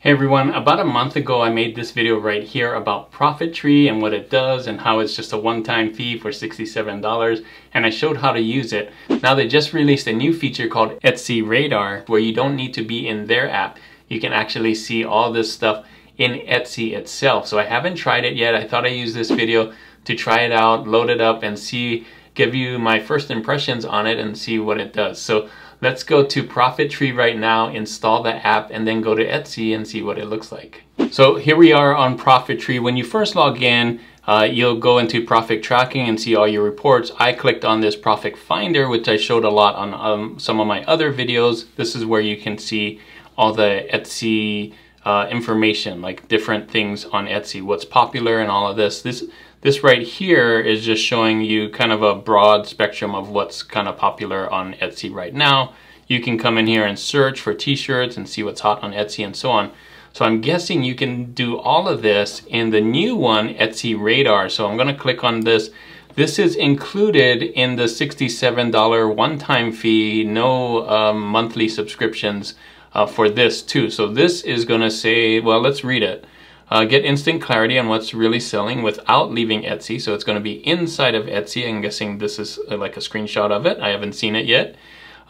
Hey everyone, about a month ago I made this video right here about ProfitTree and what it does and how it's just a one-time fee for $67, and I showed how to use it. Now they just released a new feature called Etsy Radar where you don't need to be in their app. You can actually see all this stuff in Etsy itself. So I haven't tried it yet. I thought I'd use this video to try it out, load it up and see, give you my first impressions on it and see what it does. So let's go to ProfitTree right now, install the app, and then go to Etsy and see what it looks like. So here we are on ProfitTree. When you first log in, you'll go into Profit Tracking and see all your reports. I clicked on this Profit Finder, which I showed a lot on some of my other videos. This is where you can see all the Etsy information, like different things on Etsy, what's popular and all of this. This right here is just showing you kind of a broad spectrum of what's kind of popular on Etsy right now. You can come in here and search for t-shirts and see what's hot on Etsy and so on. So I'm guessing you can do all of this in the new one, Etsy Radar. So I'm going to click on this. This is included in the $67 one-time fee, no monthly subscriptions for this too. So this is going to say, well, let's read it. Get instant clarity on what's really selling without leaving Etsy. So it's going to be inside of Etsy. I'm guessing this is like a screenshot of it. I haven't seen it yet.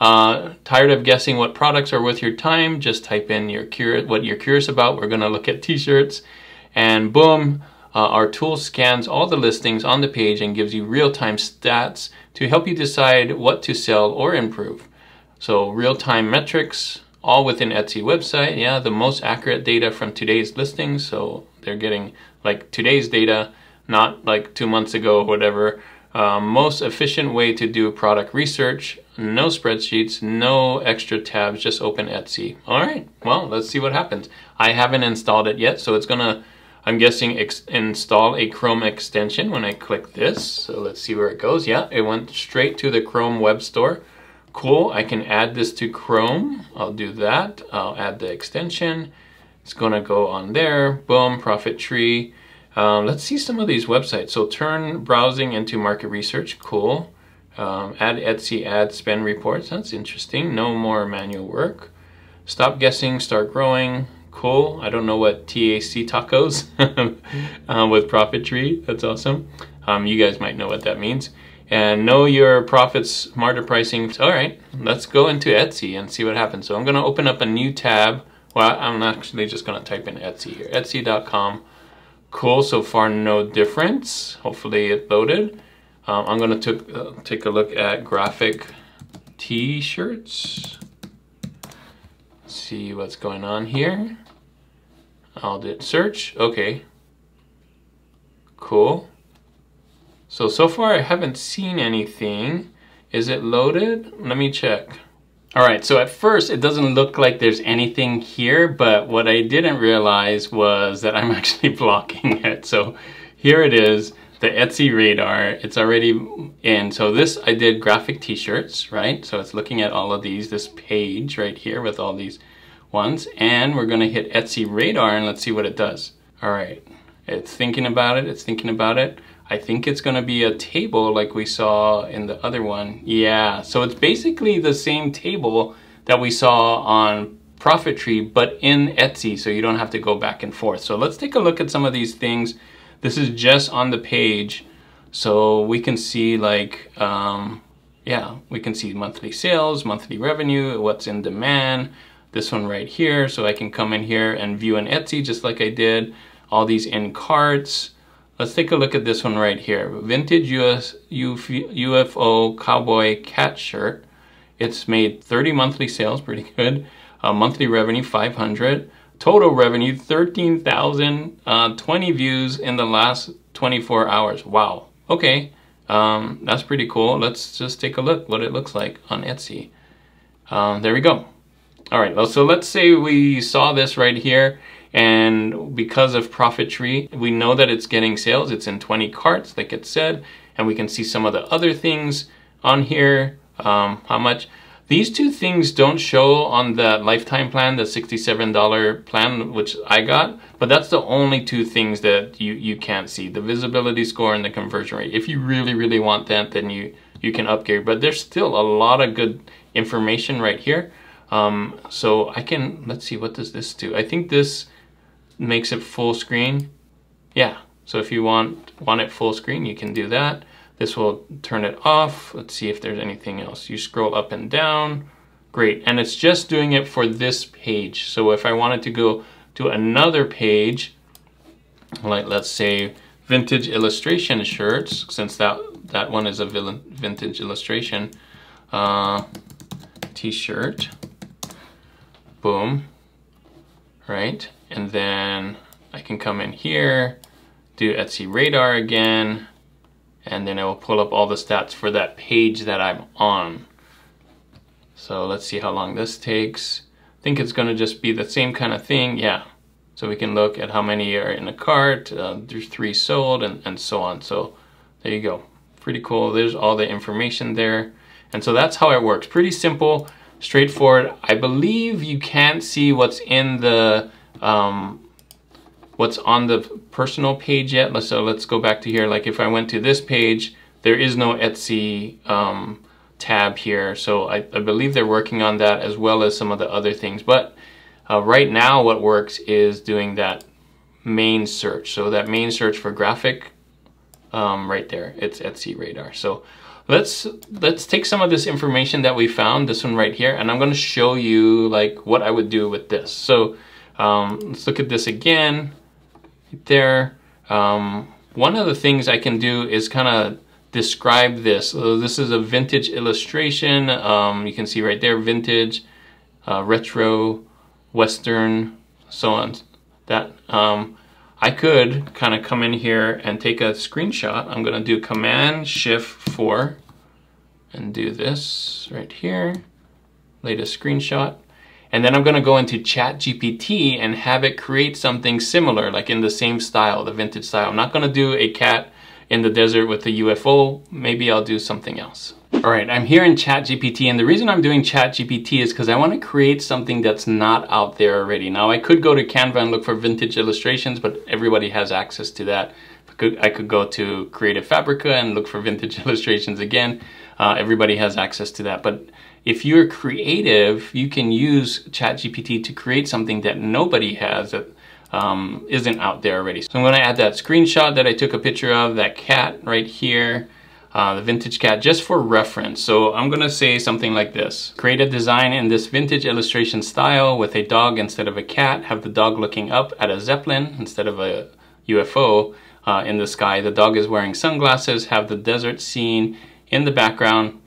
Tired of guessing what products are worth your time? Just type in your what you're curious about. We're going to look at t-shirts. And boom, our tool scans all the listings on the page and gives you real-time stats to help you decide what to sell or improve. So real-time metrics, all within Etsy website. Yeah, the most accurate data from today's listings. So they're getting like today's data, not like 2 months ago, whatever. Most efficient way to do product research. No spreadsheets, no extra tabs, just open Etsy. All right, well, let's see what happens. I haven't installed it yet, so it's gonna, I'm guessing, install a Chrome extension when I click this. So let's see where it goes. Yeah, it went straight to the Chrome web store. Cool, I can add this to Chrome. I'll do that. I'll add the extension. It's gonna go on there. Boom, ProfitTree. Let's see some of these websites. So turn browsing into market research. Cool. Add Etsy ad spend reports. That's interesting. No more manual work. Stop guessing, start growing. Cool. I don't know what TAC tacos with ProfitTree. That's awesome. You guys might know what that means. And know your profits, smarter pricing. All right, let's go into Etsy and see what happens. So I'm gonna open up a new tab. Well, I'm actually just gonna type in Etsy here, Etsy.com. Cool, so far no difference. Hopefully it loaded. I'm gonna take a look at graphic t-shirts. See what's going on here. I'll do search, okay. Cool. So far I haven't seen anything. Is it loaded? Let me check. All right, so at first it doesn't look like there's anything here, but what I didn't realize was that I'm actually blocking it. So here it is, the Etsy Radar, it's already in. So this, I did graphic t-shirts, right? So it's looking at all of these, this page right here with all these ones, and we're gonna hit Etsy Radar and let's see what it does. All right, it's thinking about it, it's thinking about it. I think it's gonna be a table like we saw in the other one. Yeah, so it's basically the same table that we saw on ProfitTree, but in Etsy, so you don't have to go back and forth. So let's take a look at some of these things. This is just on the page, so we can see like, yeah, we can see monthly sales, monthly revenue, what's in demand, this one right here. So I can come in here and view an Etsy just like I did, all these in carts. Let's take a look at this one right here. Vintage UFO cowboy cat shirt. It's made 30 monthly sales, pretty good. Monthly revenue, 500. Total revenue, 13,000. 20 views in the last 24 hours. Wow, okay. That's pretty cool. Let's just take a look what it looks like on Etsy. There we go. All right, so let's say we saw this right here, and because of ProfitTree, we know that it's getting sales. It's in 20 carts, like it said, and we can see some of the other things on here, how much. These two things don't show on the lifetime plan, the $67 plan, which I got, but that's the only two things that you can't see, the visibility score and the conversion rate. If you really, really want that, then you can upgrade, but there's still a lot of good information right here. So I can, let's see, what does this do? I think this makes it full screen. Yeah, so if you want it full screen, you can do that. This will turn it off. Let's see if there's anything else. You scroll up and down. Great, and it's just doing it for this page. So if I wanted to go to another page, like let's say vintage illustration shirts, since that one is a vintage illustration t-shirt, boom, right? And then I can come in here, do Etsy Radar again, and then it will pull up all the stats for that page that I'm on. So let's see how long this takes. I think it's gonna just be the same kind of thing, yeah. So we can look at how many are in the cart, there's 3 sold, and so on. So there you go, pretty cool. There's all the information there. And so that's how it works, pretty simple, straightforward. I believe you can't see what's in the, what's on the personal page yet. So let's go back to here. Like if I went to this page, there is no Etsy tab here. So I believe they're working on that as well as some of the other things. But right now what works is doing that main search. So that main search for graphic, right there, it's Etsy Radar. So let's take some of this information that we found, this one right here, and I'm gonna show you like what I would do with this. So let's look at this again, right there. One of the things I can do is kind of describe this. So this is a vintage illustration. You can see right there, vintage, retro, Western, so on. That I could kind of come in here and take a screenshot. I'm gonna do Command-Shift-4 and do this right here, latest screenshot. And then I'm gonna go into ChatGPT and have it create something similar, like in the same style, the vintage style. I'm not gonna do a cat in the desert with a UFO. Maybe I'll do something else. All right, I'm here in ChatGPT, and the reason I'm doing ChatGPT is because I want to create something that's not out there already. Now, I could go to Canva and look for vintage illustrations, but everybody has access to that. I could go to Creative Fabrica and look for vintage illustrations again. Everybody has access to that. But if you're creative, you can use ChatGPT to create something that nobody has, that isn't out there already. So I'm going to add that screenshot that I took a picture of, that cat right here. The vintage cat, just for reference. So I'm gonna say something like this. Create a design in this vintage illustration style with a dog instead of a cat. Have the dog looking up at a zeppelin instead of a UFO in the sky. The dog is wearing sunglasses. Have the desert scene in the background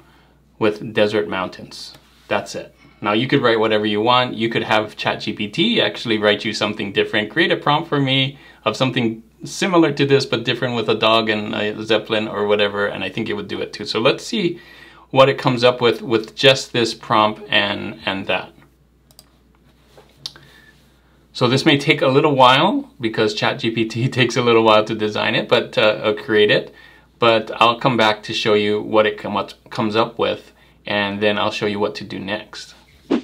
with desert mountains. That's it. Now you could write whatever you want. You could have ChatGPT actually write you something different. Create a prompt for me of something similar to this, but different, with a dog and a zeppelin or whatever, and I think it would do it too. So let's see what it comes up with just this prompt and that. So this may take a little while because ChatGPT takes a little while to design it, but create it. But I'll come back to show you what it comes up with, and then I'll show you what to do next.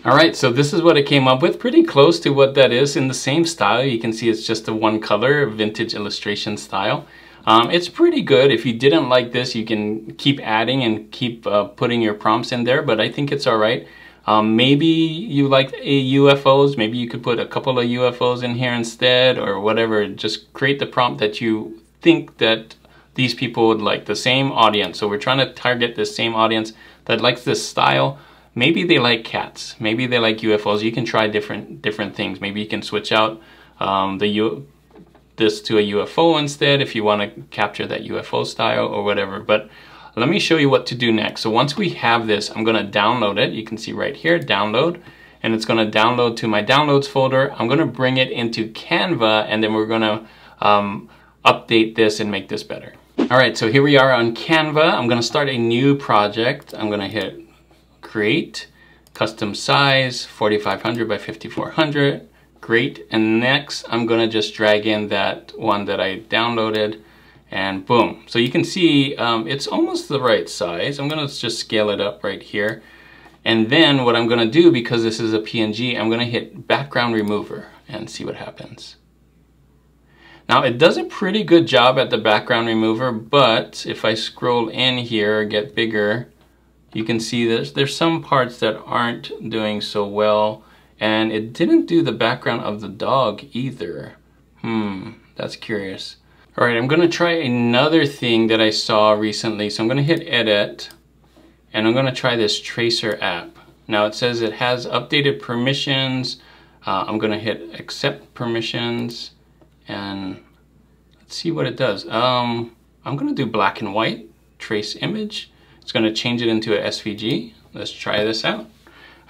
All right, so this is what it came up with, pretty close to what that is, in the same style. You can see it's just a one color vintage illustration style. It's pretty good. If you didn't like this, you can keep adding and keep putting your prompts in there, but I think it's all right. Maybe you liked UFOs, maybe you could put a couple of UFOs in here instead, or whatever. Just create the prompt that you think that these people would like, the same audience. So we're trying to target the same audience that likes this style. Maybe they like cats, maybe they like UFOs. You can try different things. Maybe you can switch out this to a UFO instead if you want to capture that UFO style or whatever. But let me show you what to do next. So once we have this, I'm going to download it. You can see right here, download, and it's going to download to my downloads folder. I'm going to bring it into Canva, and then we're going to update this and make this better. All right, so here we are on Canva. I'm going to start a new project. I'm going to hit create, custom size, 4500 by 5400. Great, and next I'm gonna just drag in that one that I downloaded, and boom. So you can see it's almost the right size. I'm gonna just scale it up right here. And then what I'm gonna do, because this is a PNG, I'm gonna hit background remover and see what happens. Now it does a pretty good job at the background remover, but if I scroll in here, get bigger, you can see there's some parts that aren't doing so well, and it didn't do the background of the dog either. That's curious. All right, I'm gonna try another thing that I saw recently. So I'm gonna hit edit, and I'm gonna try this tracer app. Now it says it has updated permissions. I'm gonna hit accept permissions, and let's see what it does. I'm gonna do black and white, trace image. It's gonna change it into a SVG. Let's try this out.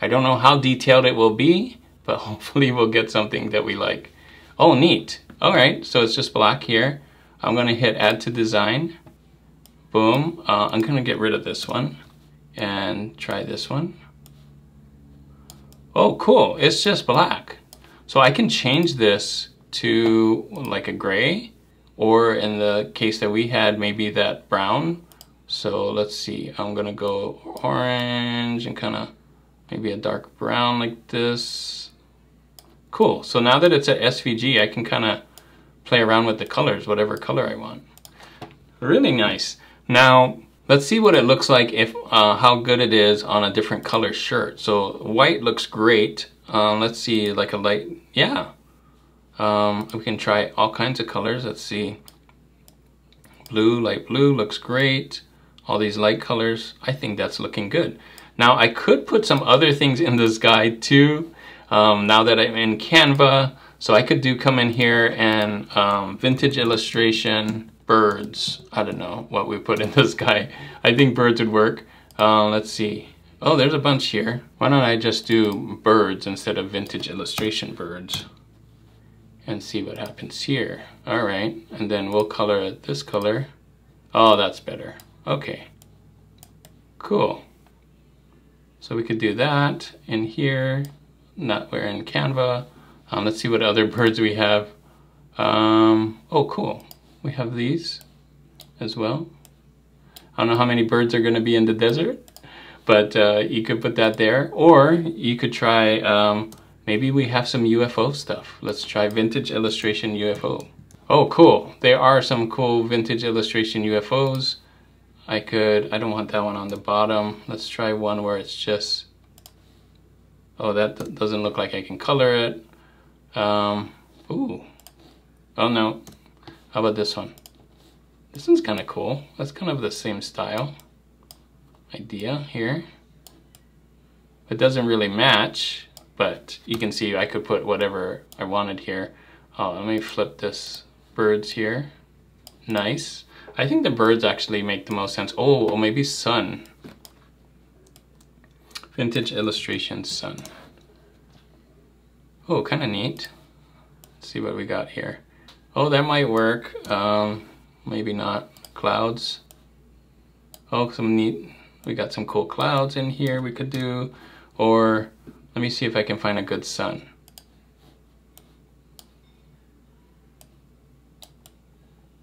I don't know how detailed it will be, but hopefully we'll get something that we like. Oh, neat. All right, so it's just black here. I'm gonna hit add to design. Boom, I'm gonna get rid of this one and try this one. Oh, cool, it's just black. So I can change this to like a gray, or in the case that we had, maybe that brown. So let's see, I'm gonna go orange and kinda maybe a dark brown like this. Cool, so now that it's an SVG, I can kinda play around with the colors, whatever color I want. Really nice. Now, let's see what it looks like, if how good it is on a different color shirt. So white looks great. Let's see, like a light, yeah. We can try all kinds of colors. Let's see, blue, light blue looks great. All these light colors, I think that's looking good. Now I could put some other things in this guide too, now that I'm in Canva. So I could come in here and vintage illustration, birds. I don't know what we put in this guy. I think birds would work. Let's see. Oh, there's a bunch here. Why don't I just do birds instead of vintage illustration birds and see what happens here. All right, and then we'll color it this color. Oh, that's better. Okay, cool. So we could do that in here. Not we're in Canva. Let's see what other birds we have. Oh, cool. We have these as well. I don't know how many birds are gonna be in the desert, but you could put that there, or you could try, maybe we have some UFO stuff. Let's try vintage illustration UFO. Oh, cool. There are some cool vintage illustration UFOs. I don't want that one on the bottom. Let's try one where it's just, oh, that doesn't look like I can color it. Ooh, oh no, how about this one? This one's kind of cool. That's kind of the same style idea here. It doesn't really match, but you can see I could put whatever I wanted here. Oh, let me flip this birds here. Nice. I think the birds actually make the most sense. Oh, or maybe sun. Vintage illustration sun. Oh, kind of neat. Let's see what we got here. Oh, that might work. Maybe not. Clouds. Oh, some neat. We got some cool clouds in here we could do. Or let me see if I can find a good sun.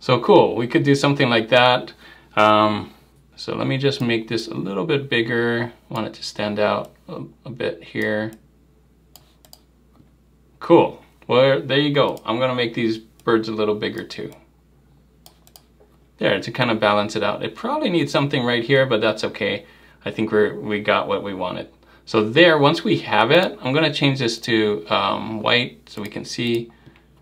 So cool. We could do something like that. So let me just make this a little bit bigger. I want it to stand out a bit here. Cool, well, there you go. I'm gonna make these birds a little bigger too. There, to kind of balance it out. It probably needs something right here, but that's okay. I think we got what we wanted. So there, once we have it, I'm gonna change this to white so we can see.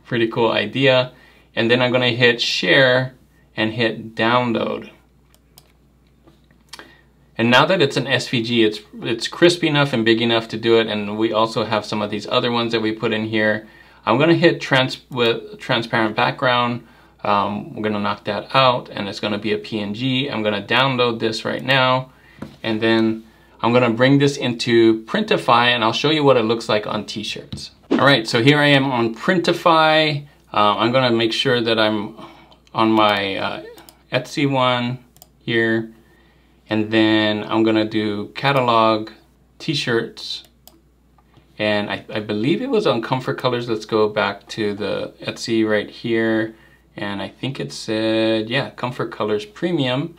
Pretty cool idea. And then I'm gonna hit share and hit download. And now that it's an SVG, it's crisp enough and big enough to do it, and we also have some of these other ones that we put in here. I'm gonna hit transparent background. We're gonna knock that out, and it's gonna be a PNG. I'm gonna download this right now, and then I'm gonna bring this into Printify, and I'll show you what it looks like on t-shirts. All right, so here I am on Printify. I'm gonna make sure that I'm on my Etsy one here. And then I'm gonna do catalog, t-shirts, and I believe it was on Comfort Colors. Let's go back to the Etsy right here. And I think it said, yeah, Comfort Colors Premium.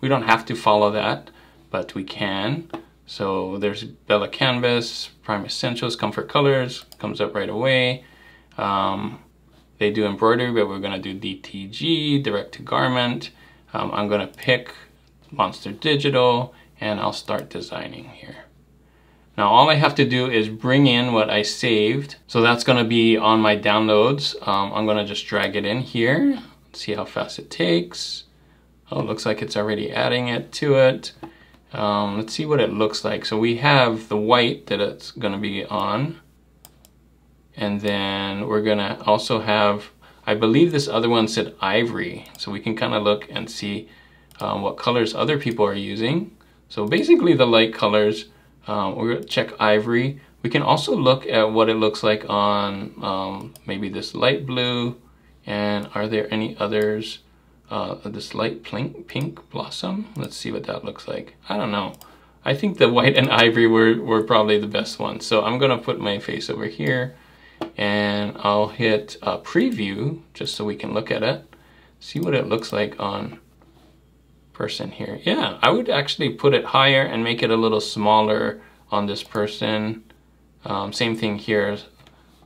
We don't have to follow that, but we can. So there's Bella Canvas, Prime Essentials, Comfort Colors, comes up right away. They do embroidery, but we're gonna do DTG, direct to garment. I'm gonna pick Monster Digital, and I'll start designing here. Now all I have to do is bring in what I saved. So that's gonna be on my downloads. I'm gonna just drag it in here. Let's see how fast it takes. Oh, it looks like it's already adding it to it. Let's see what it looks like. So we have the white that it's gonna be on. And then we're gonna also have, I believe this other one said ivory. So we can kind of look and see what colors other people are using. So basically the light colors, we're gonna check ivory. We can also look at what it looks like on maybe this light blue. And are there any others? This light pink blossom. Let's see what that looks like. I don't know. I think the white and ivory were probably the best ones. So I'm gonna put my face over here and I'll hit preview just so we can look at it. See what it looks like on person here. Yeah, I would actually put it higher and make it a little smaller on this person. Same thing here,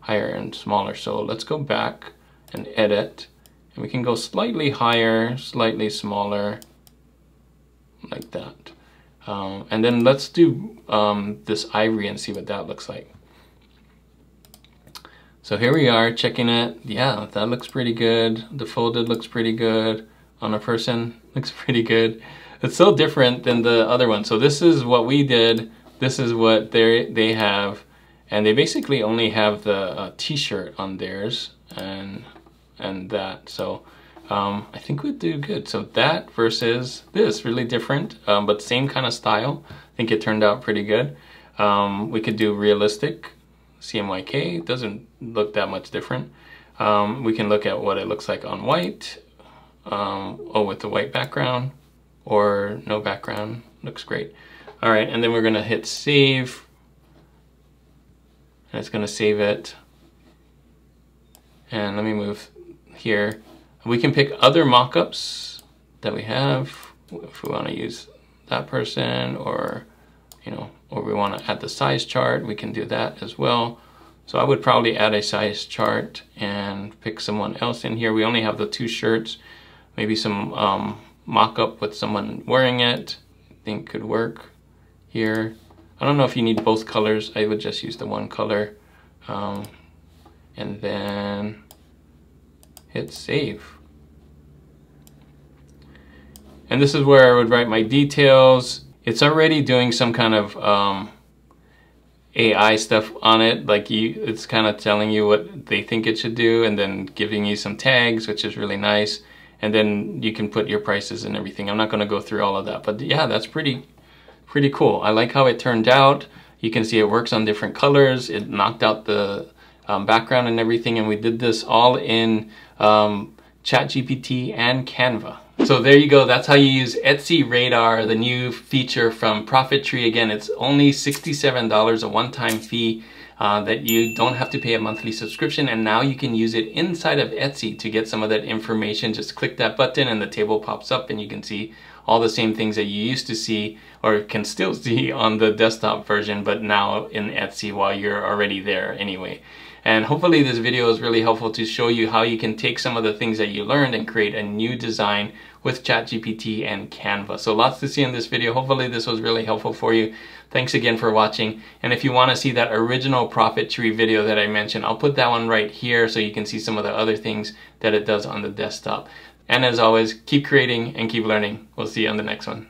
higher and smaller. So let's go back and edit. And we can go slightly higher, slightly smaller, like that. And then let's do this ivory and see what that looks like. So here we are checking it. Yeah, that looks pretty good. The folded looks pretty good. On a person, looks pretty good. It's so different than the other one. So this is what we did. This is what they have. And they basically only have the t-shirt on theirs and that. So I think we'd do good. So that versus this, really different, but same kind of style. I think it turned out pretty good. We could do realistic. CMYK doesn't look that much different. We can look at what it looks like on white. Oh, with the white background or no background, looks great. All right, and then we're gonna hit save. And it's gonna save it. And let me move here. We can pick other mock-ups that we have if we wanna use that person or, you know, or we want to add the size chart, we can do that as well. So I would probably add a size chart and pick someone else in here. We only have the two shirts, maybe some mock-up with someone wearing it, I think could work here. I don't know if you need both colors. I would just use the one color and then hit save. And this is where I would write my details. It's already doing some kind of AI stuff on it. Like it's kind of telling you what they think it should do and then giving you some tags, which is really nice. And then you can put your prices and everything. I'm not gonna go through all of that, but yeah, that's pretty cool. I like how it turned out. You can see it works on different colors. It knocked out the background and everything. And we did this all in ChatGPT and Canva. So there you go, that's how you use Etsy Radar, the new feature from ProfitTree. Again, it's only $67, a one-time fee that you don't have to pay a monthly subscription, and now you can use it inside of Etsy to get some of that information. Just click that button and the table pops up and you can see all the same things that you used to see or can still see on the desktop version, but now in Etsy while you're already there anyway. And hopefully this video is really helpful to show you how you can take some of the things that you learned and create a new design with ChatGPT and Canva. So lots to see in this video. Hopefully this was really helpful for you. Thanks again for watching. And if you want to see that original ProfitTree video that I mentioned, I'll put that one right here so you can see some of the other things that it does on the desktop. And as always, keep creating and keep learning. We'll see you on the next one.